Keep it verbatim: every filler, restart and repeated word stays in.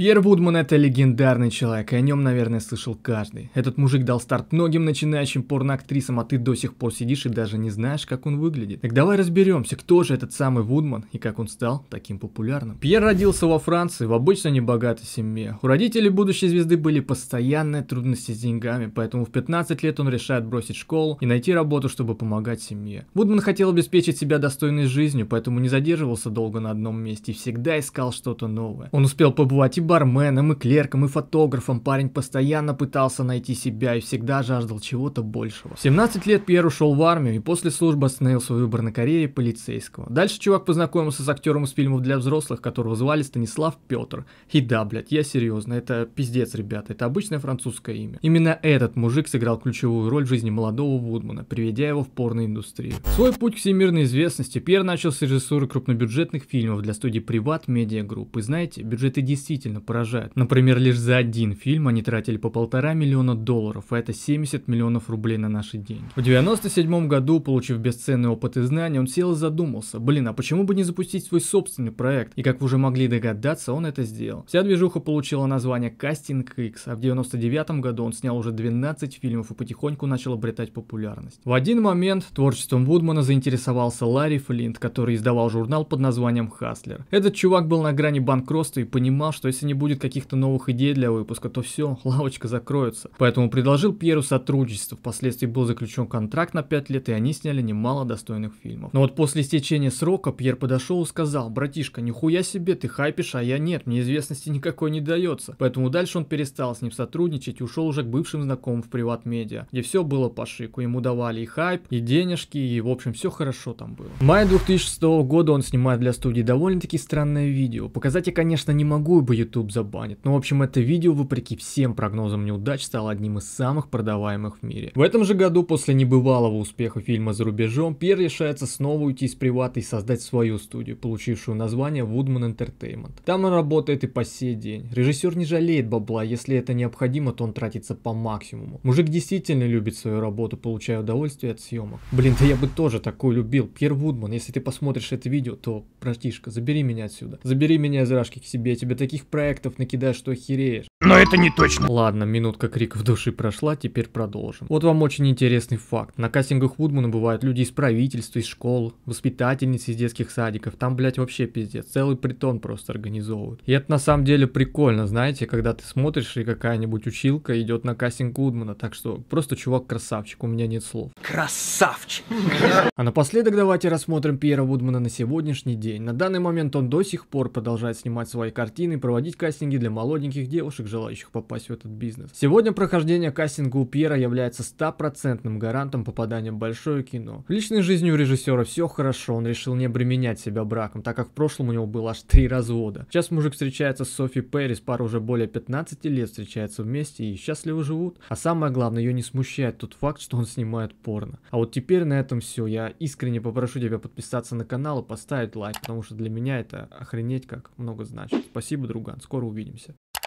Пьер Вудман — это легендарный человек, и о нем, наверное, слышал каждый. Этот мужик дал старт многим начинающим порноактрисам, а ты до сих пор сидишь и даже не знаешь, как он выглядит. Так давай разберемся, кто же этот самый Вудман и как он стал таким популярным. Пьер родился во Франции, в обычно небогатой семье. У родителей будущей звезды были постоянные трудности с деньгами, поэтому в пятнадцать лет он решает бросить школу и найти работу, чтобы помогать семье. Вудман хотел обеспечить себя достойной жизнью, поэтому не задерживался долго на одном месте и всегда искал что-то новое. Он успел побывать и барменом, и клерком, и фотографом. Парень постоянно пытался найти себя и всегда жаждал чего-то большего. В семнадцать лет Пьер ушел в армию и после службы остановил свой выбор на карьере полицейского. Дальше чувак познакомился с актером из фильмов для взрослых, которого звали Станислав Петр. И да, блядь, я серьезно, это пиздец, ребята, это обычное французское имя. Именно этот мужик сыграл ключевую роль в жизни молодого Вудмана, приведя его в порноиндустрию. Свой путь к всемирной известности Пьер начал с режиссуры крупнобюджетных фильмов для студии Privat Media Group. И знаете, бюджеты действительно поражает. Например, лишь за один фильм они тратили по полтора миллиона долларов, а это семьдесят миллионов рублей на наши деньги. В девяносто седьмом году, получив бесценный опыт и знания, он сел и задумался: блин, а почему бы не запустить свой собственный проект? И как вы уже могли догадаться, он это сделал. Вся движуха получила название Casting X, а в девяносто девятом году он снял уже двенадцать фильмов и потихоньку начал обретать популярность. В один момент творчеством Вудмана заинтересовался Ларри Флинт, который издавал журнал под названием «Хастлер». Этот чувак был на грани банкротства и понимал, что если не будет каких-то новых идей для выпуска, то все, лавочка закроется. Поэтому предложил Пьеру сотрудничество. Впоследствии был заключен контракт на пять лет, и они сняли немало достойных фильмов. Но вот после истечения срока Пьер подошел и сказал: братишка, нихуя себе, ты хайпишь, а я нет, мне известности никакой не дается. Поэтому дальше он перестал с ним сотрудничать и ушел уже к бывшим знакомым в Privat Media, где все было по шику. Ему давали и хайп, и денежки, и в общем все хорошо там было. В мае две тысячи шестого года он снимает для студии довольно-таки странное видео. Показать я, конечно, не могу, бы YouTube забанит. Но в общем, это видео, вопреки всем прогнозам неудач, стало одним из самых продаваемых в мире. В этом же году, после небывалого успеха фильма за рубежом, Пьер решается снова уйти из привата и создать свою студию, получившую название Woodman Entertainment. Там он работает и по сей день. Режиссер не жалеет бабла, если это необходимо, то он тратится по максимуму. Мужик действительно любит свою работу, получая удовольствие от съемок. Блин, да я бы тоже такой любил. Пьер Вудман, если ты посмотришь это видео, то, братишка, забери меня отсюда. Забери меня из рашки к себе, я тебе таких проектов накидаешь, что охереешь. Но это не точно. Ладно, минутка криков души прошла, теперь продолжим. Вот вам очень интересный факт. На кастингах Вудмана бывают люди из правительства, из школ, воспитательницы из детских садиков. Там, блять, вообще пиздец. Целый притон просто организовывают. И это на самом деле прикольно, знаете, когда ты смотришь, и какая-нибудь училка идет на кастинг Вудмана. Так что просто чувак красавчик, у меня нет слов. Красавчик! А напоследок давайте рассмотрим Пьера Вудмана на сегодняшний день. На данный момент он до сих пор продолжает снимать свои картины, проводить кастинги для молоденьких девушек, желающих попасть в этот бизнес. Сегодня прохождение кастинга у Пьера является стопроцентным гарантом попадания в большое кино. В личной жизни у режиссера все хорошо, он решил не обременять себя браком, так как в прошлом у него было аж три развода. Сейчас мужик встречается с Софьей Перис, пара уже более пятнадцати лет встречаются вместе и счастливо живут. А самое главное, ее не смущает тот факт, что он снимает порно. А вот теперь на этом все. Я искренне попрошу тебя подписаться на канал и поставить лайк, потому что для меня это охренеть как много значит. Спасибо, друган, скоро увидимся.